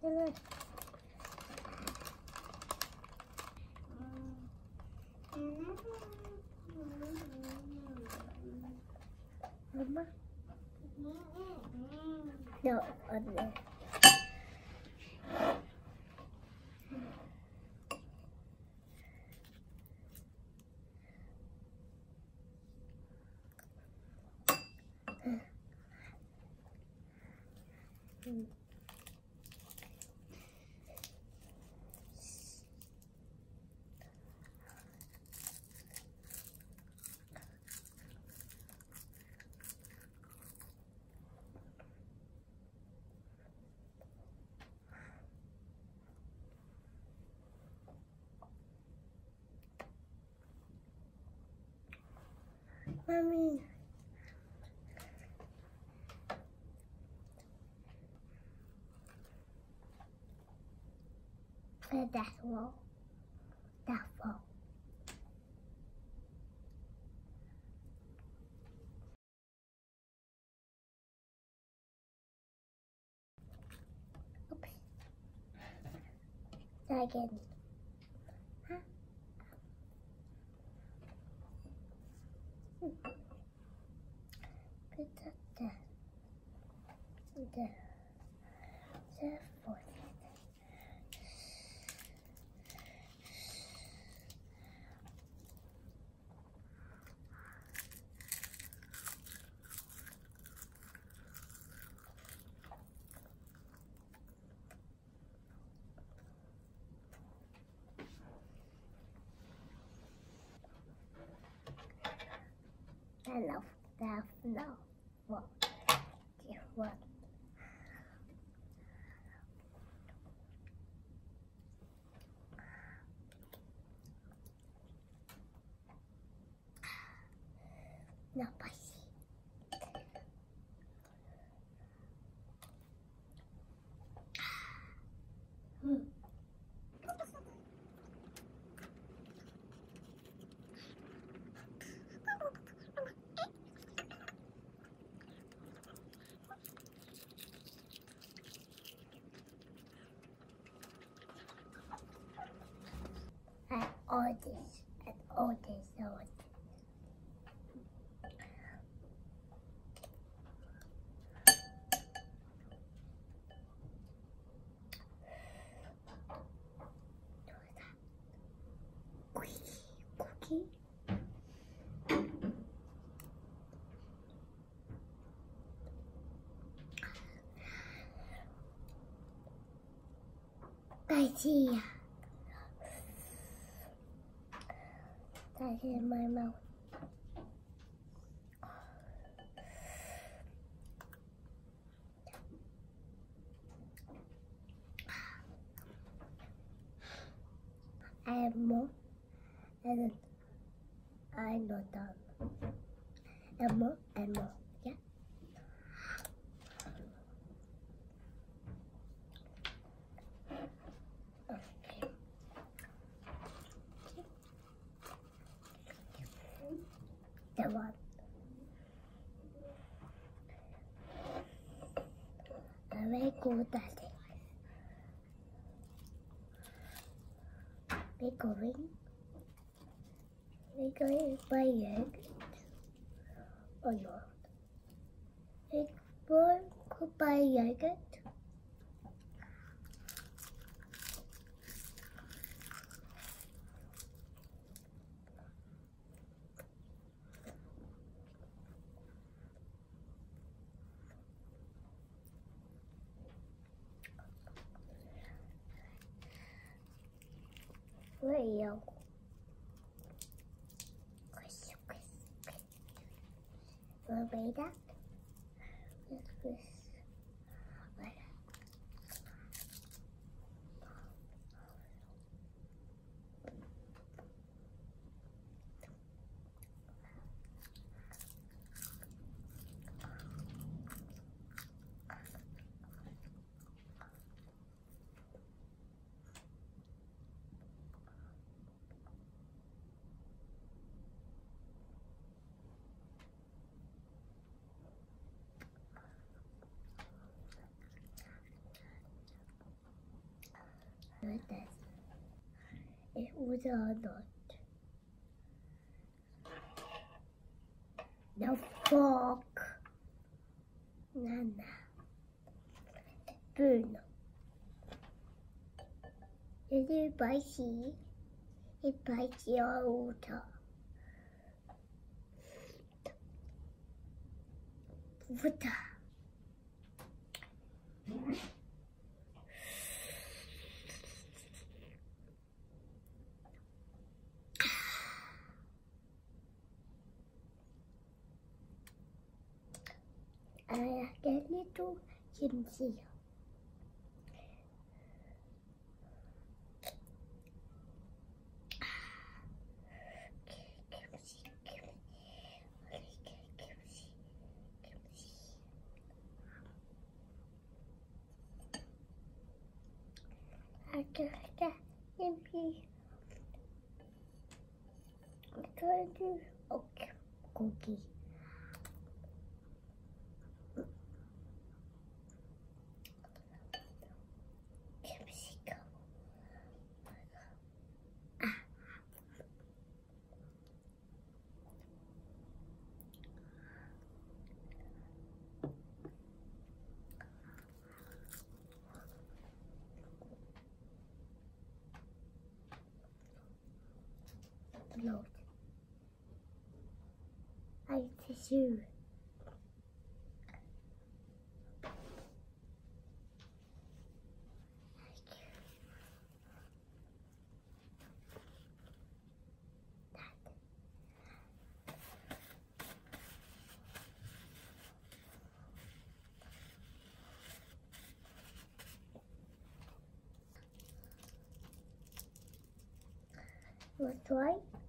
No, other. Mommy. That wall. That wall. Okay. Again. I love that flow. What? What? No, I see. All this and all this and all this. Cookie. I see ya. That's in my mouth. I have more, and I'm not done. And more, and more. Yeah. That one. I'm very good at it. We're going by yogurt. Or not. We're going to buy yogurt. Where are you? We'll make that. like this. It was a nut. Now fork. Nana. Spoon. It is spicy. It's spicy all the time. Water. I get little kimchi. I just got kimchi. I'm going to do okay, cookie. Lord. I tissue. What's right?